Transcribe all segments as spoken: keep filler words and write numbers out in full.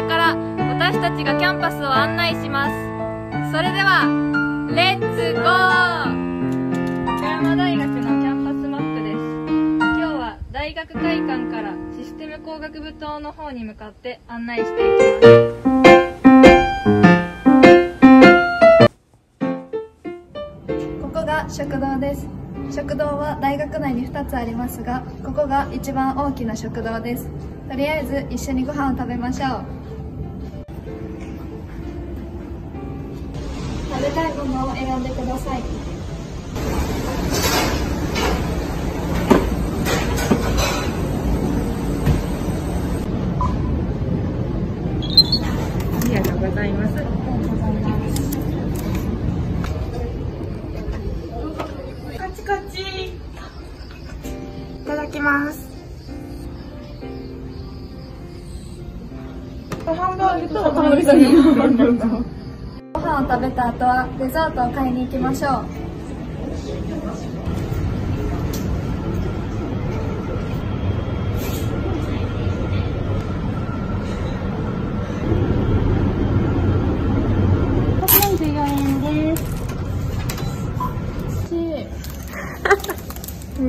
れから私たちがキャンパスを案内します。それではレッツゴー。富山大学のキャンパスマップです。今日は大学会館からシステム工学部棟の方に向かって案内していきます。食堂です。食堂は大学内にふたつありますが、ここが一番大きな食堂です。とりあえず一緒にご飯を食べましょう。食べたいものを選んでください。ありがとうございます。ハンバーグとタモリさんにご飯を食べた後はデザートを買いに行きましょう。ひゃくよんじゅうよんえんで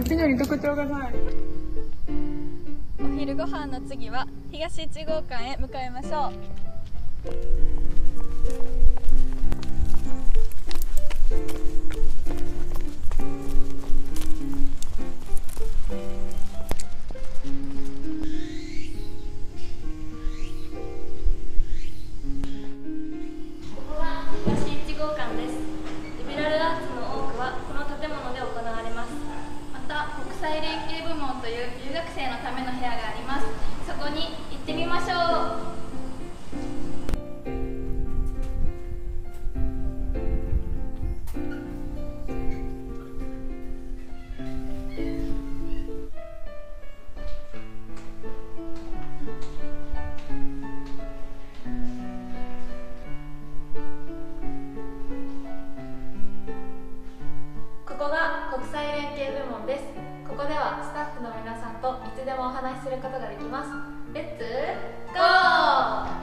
す。いきなり特徴がない。お昼ご飯の次は東いち号館へ向かいましょう。ここは東いち号館です。リベラルアーツの多くはこの建物で行われます。また国際連携部門という留学生のための部屋があります。そこに行ってみましょう。ここが国際連携部門です。ここではスタッフの皆さんといつでもお話しすることができます。レッツゴー！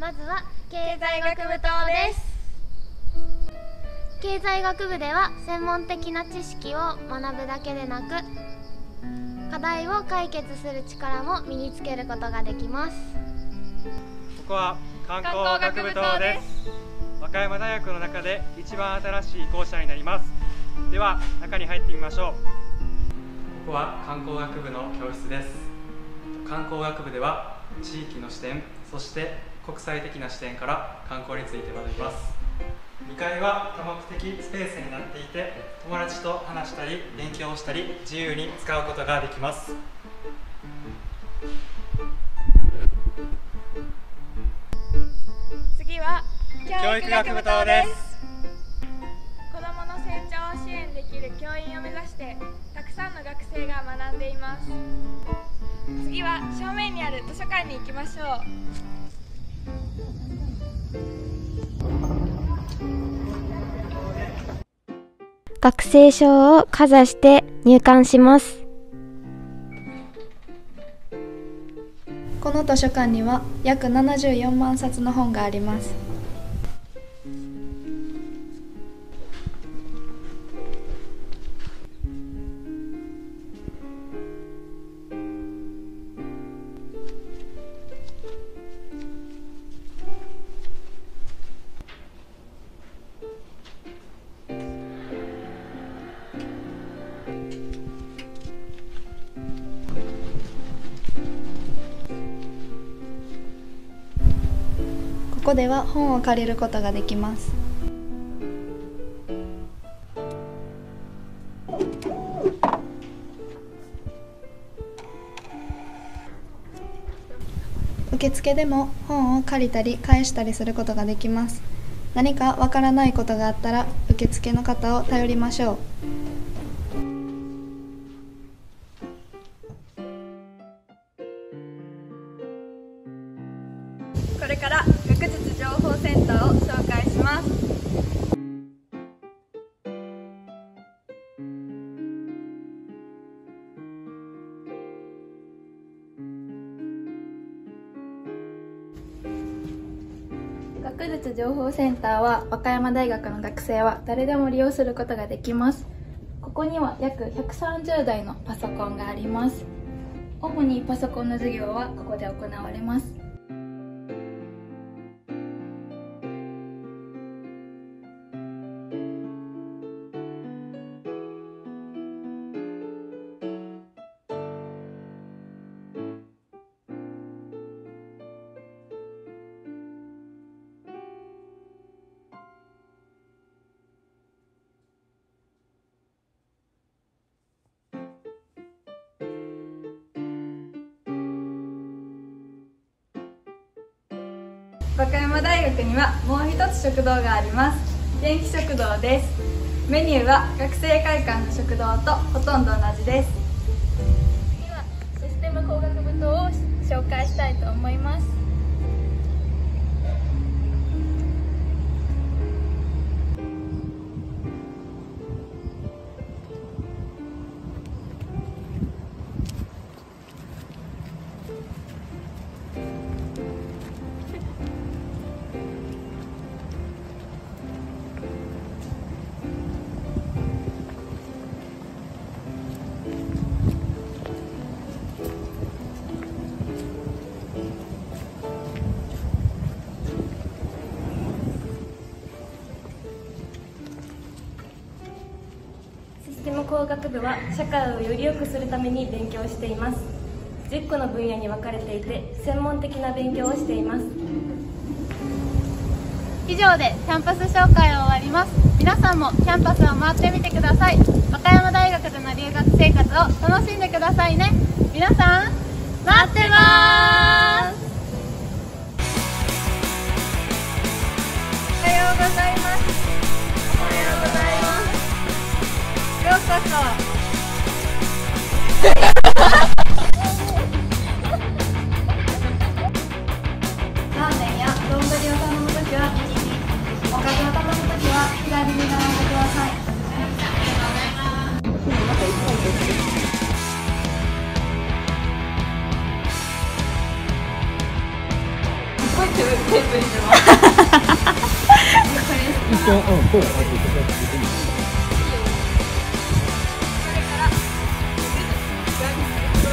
まずは経済学部棟です。経済学部では専門的な知識を学ぶだけでなく、課題を解決する力も身につけることができます。ここは観光学部棟です。和歌山大学の中で一番新しい校舎になります。では中に入ってみましょう。ここは観光学部の教室です。観光学部では地域の視点、そして国際的な視点から観光について学びます。にかいは多目的スペースになっていて、友達と話したり勉強したり自由に使うことができます。次は教育学部棟です。子どもの成長を支援できる教員を目指してたくさんの学生が学んでいます。次は正面にある図書館に行きましょう。学生証をかざして入館します。この図書館には約ななじゅうよんまんさつの本があります。ここでは本を借りることができます。受付でも本を借りたり返したりすることができます。何かわからないことがあったら受付の方を頼りましょう。これから福日情報センターを紹介します。学術情報センターは和歌山大学の学生は誰でも利用することができます。ここには約ひゃくさんじゅうだいのパソコンがあります。主にパソコンの授業はここで行われます。和歌山大学にはもう一つ食堂があります。元気食堂です。メニューは学生会館の食堂とほとんど同じです。次はシステム工学部棟を紹介したいと思います。工学部は社会をより良くするために勉強しています。じゅっこの分野に分かれていて専門的な勉強をしています。以上でキャンパス紹介を終わります。皆さんもキャンパスを回ってみてください。和歌山大学での留学生活を楽しんでくださいね。皆さん待ってます。おはようございます。おはようございます。ようこラーメンや丼を頼むときは右に、おかずを頼むときは左に並んでください。ありがとうございます。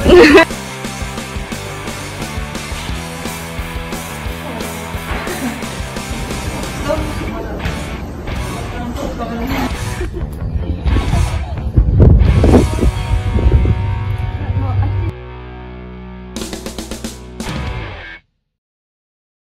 Yeah.